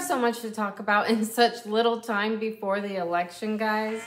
have so much to talk about in such little time before the election, guys.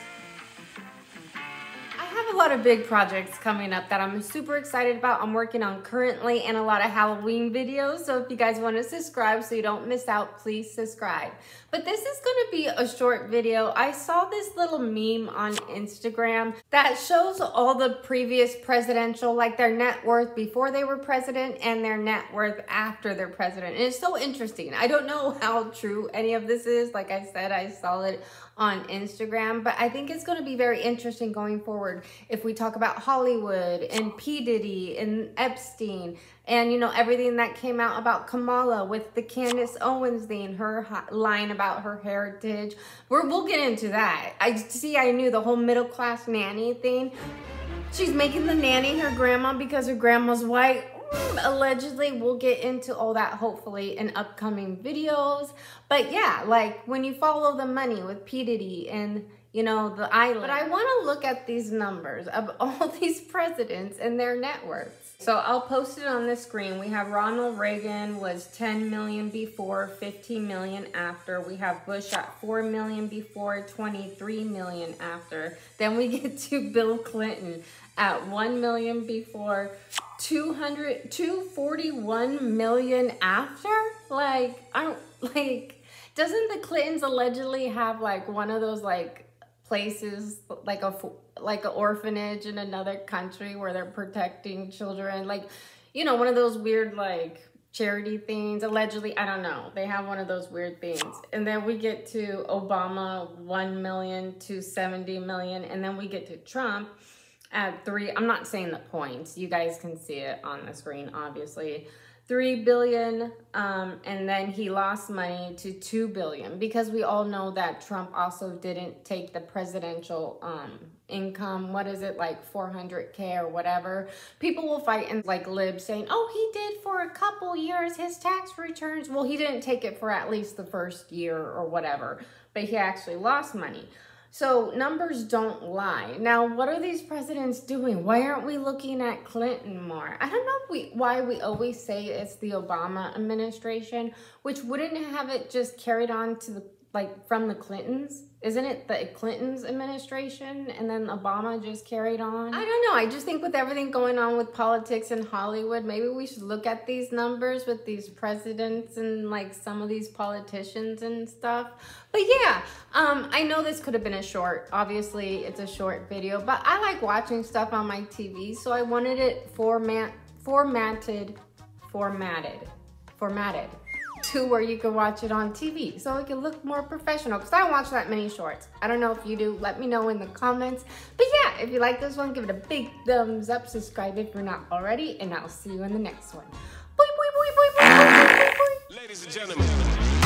I have a lot of big projects coming up that I'm super excited about. I'm working on currently and a lot of Halloween videos. So if you guys want to subscribe so you don't miss out, please subscribe. But this is going to be a short video. I saw this little meme on Instagram that shows all the previous presidential, like their net worth before they were president and their net worth after they're president. And it's so interesting. I don't know how true any of this is. Like I said, I saw it on Instagram, but I think it's going to be very interesting going forward if we talk about Hollywood and P. Diddy and Epstein and, you know, everything that came out about Kamala with the Candace Owens thing, her line about her heritage. We'll get into that. I knew the whole middle class nanny thing. She's making the nanny her grandma because her grandma's white. Allegedly, we'll get into all that hopefully in upcoming videos. But yeah, like when you follow the money with P. Diddy and, you know, the island. But I want to look at these numbers of all these presidents and their net worth. So I'll post it on the screen. We have Ronald Reagan was 10 million before, 15 million after. We have Bush at 4 million before, 23 million after. Then we get to Bill Clinton at 1 million before, 241 million after. Like, doesn't the Clintons allegedly have like one of those like places, like an orphanage in another country where they're protecting children, like, you know, one of those weird like charity things, allegedly? I don't know, they have one of those weird things. And then we get to Obama, 1 million to 70 million. And then we get to Trump at 3, I'm not saying the points, you guys can see it on the screen, obviously, 3 billion, and then he lost money to 2 billion, because we all know that Trump also didn't take the presidential income. What is it, like 400K or whatever? People will fight and like lib saying, oh, he did for a couple years his tax returns. Well, he didn't take it for at least the first year or whatever, but he actually lost money. So numbers don't lie. Now, what are these presidents doing? Why aren't we looking at Clinton more? I don't know if why we always say it's the Obama administration, which wouldn't have it just carried on to the, like from the Clintons. Isn't it the Clintons administration and then Obama just carried on? I don't know. I just think with everything going on with politics and Hollywood, maybe we should look at these numbers with these presidents and like some of these politicians and stuff. But yeah, I know this could have been a short, obviously it's a short video, but I like watching stuff on my TV, so I wanted it formatted to where you can watch it on TV so it can look more professional, because I don't watch that many shorts. I don't know if you do, let me know in the comments. But yeah, if you like this one, give it a big thumbs up, subscribe if you're not already, and I'll see you in the next one. Boy, boy, boy, boy, boy, boy, boy, boy, boy. Ladies and gentlemen.